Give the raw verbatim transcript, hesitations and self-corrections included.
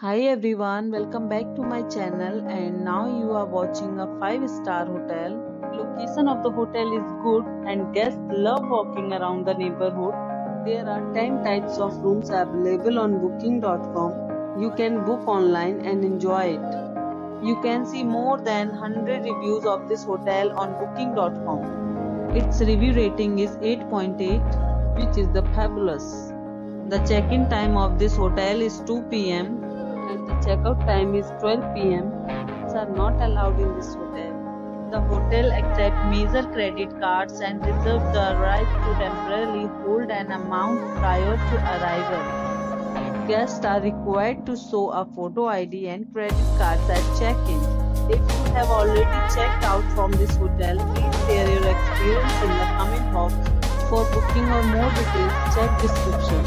Hi everyone, welcome back to my channel. And now you are watching a five star hotel. Location of the hotel is good and guests love walking around the neighborhood. There are ten types of rooms available on booking dot com. You can book online and enjoy it. You can see more than one hundred reviews of this hotel on booking dot com. Its review rating is eight point eight, which is the fabulous. The check-in time of this hotel is two P M and the checkout time is twelve P M Pets are not allowed in this hotel. The hotel accepts major credit cards and reserves the right to temporarily hold an amount prior to arrival. Guests are required to show a photo I D and credit cards at check-in. If you have already checked out from this hotel, please share your experience in the comment box. For booking or more details, check description.